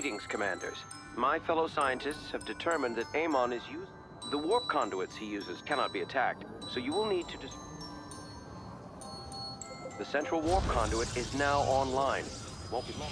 Greetings, Commanders. My fellow scientists have determined that Amon is used... The warp conduits he uses cannot be attacked, so you will need to... The central warp conduit is now online. It won't be long.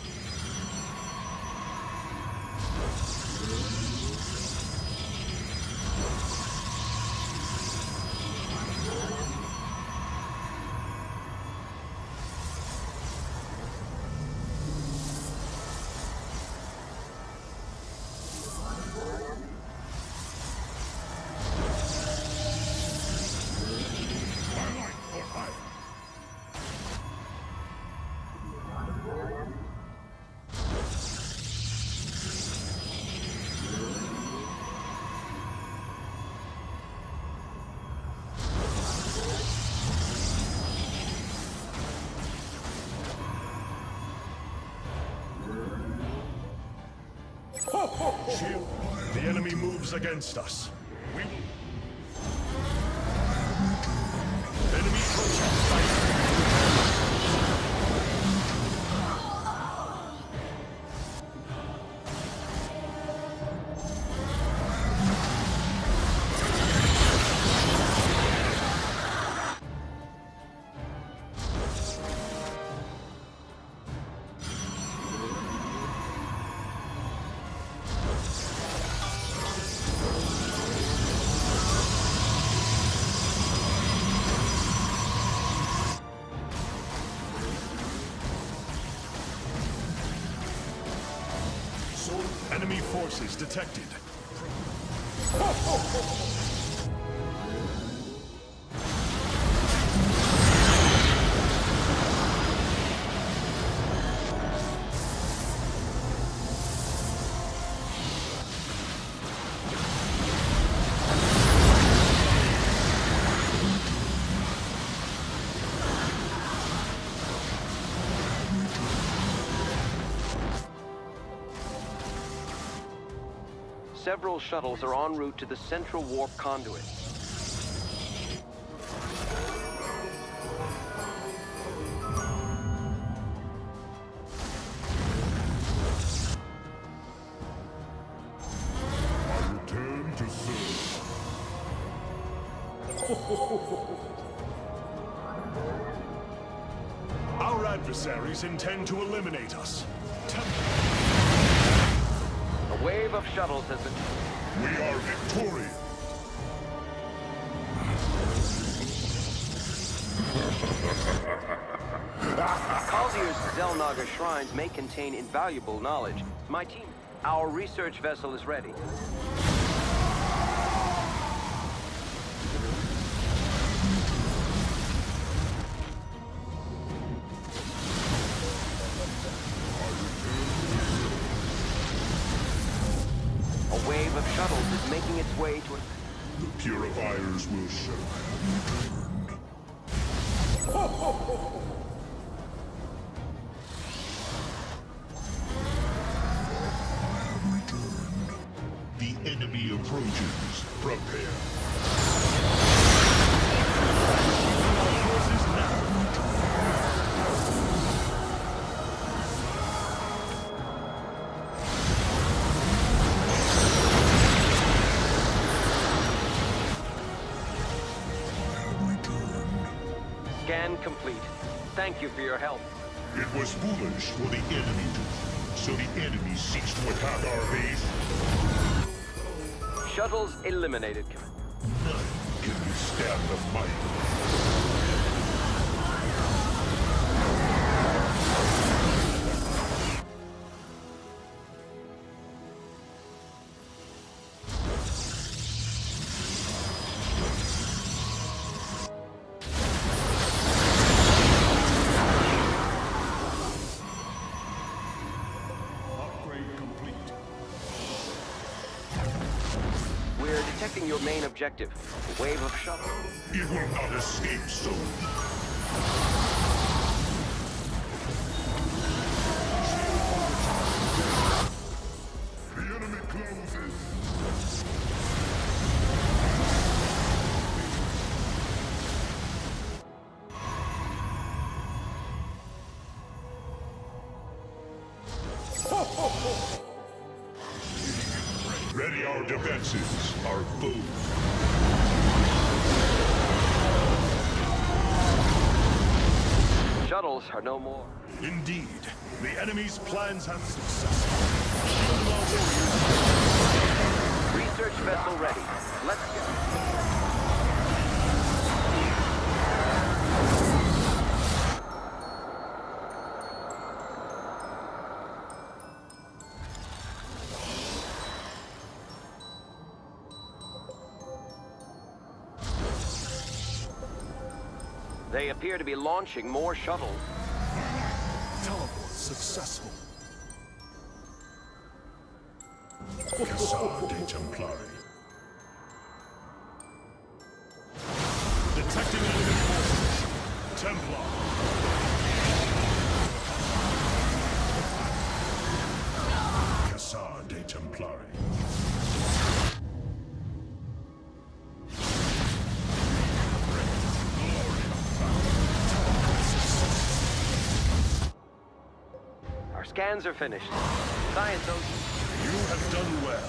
Shield. The enemy moves against us. We will... Enemy approaching enemy forces detected. Several shuttles are en route to the central warp conduit. I return to serve. Our adversaries intend to eliminate us. A wave of shuttles has been... We are victorious! Caldeir's Zelnaga shrines may contain invaluable knowledge. My team... Our research vessel is ready. Is making its way to... The Purifiers will show. Ho, ho, ho. The enemy approaches. Prepare. Complete. Thank you for your help. It was foolish for the enemy to, so the enemy seeks to attack our base. Shuttles eliminated. None can withstand the might. Protecting your main objective, the wave of shuttle. It will not escape soon. The enemy closes. Ho, ho, ho. Ready our defenses, our foe. Shuttles are no more. Indeed, the enemy's plans have success. Research vessel ready. Let's go. They appear to be launching more shuttles. Teleport successful. Casa de Templari. Detecting enemy forces. Templar. Casa de Templari. Scans are finished. Science Ocean. You have done well.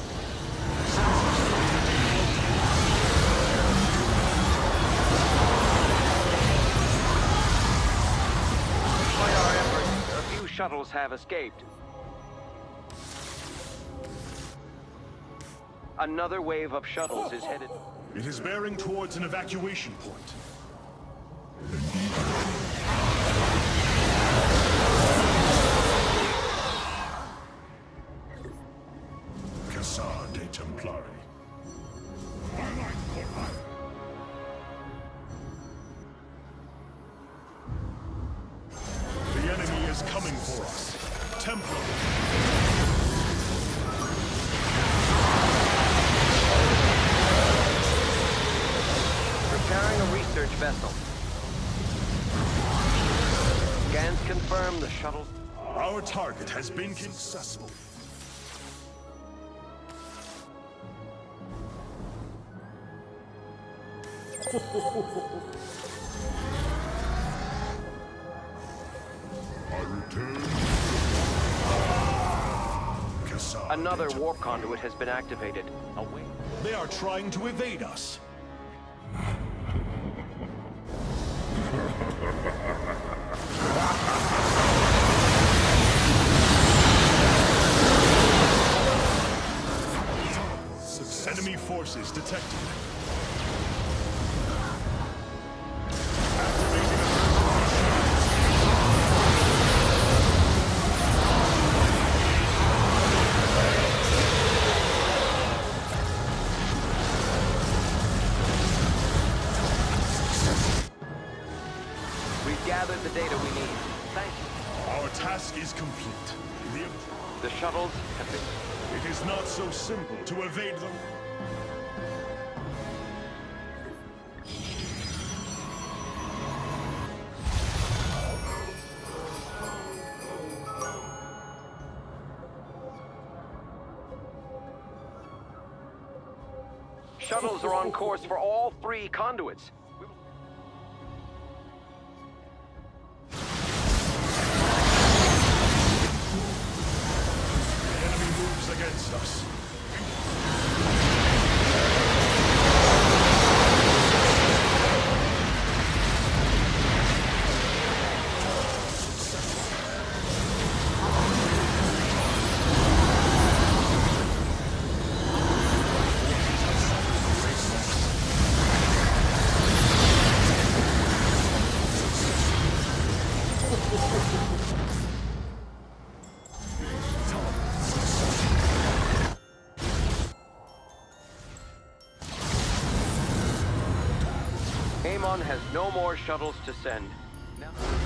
Despite our efforts, a few shuttles have escaped. Another wave of shuttles is headed. It is bearing towards an evacuation point. Coming for us. Templars. Preparing a research vessel. Scans confirm the shuttle. Our target has been successful. Another warp conduit has been activated. Away. They are trying to evade us. Enemy forces detected. Gathered the data we need. Thank you. Our task is complete. The shuttles have been... It is not so simple to evade them. Shuttles are on course for all three conduits. Against us. Amon has no more shuttles to send. No.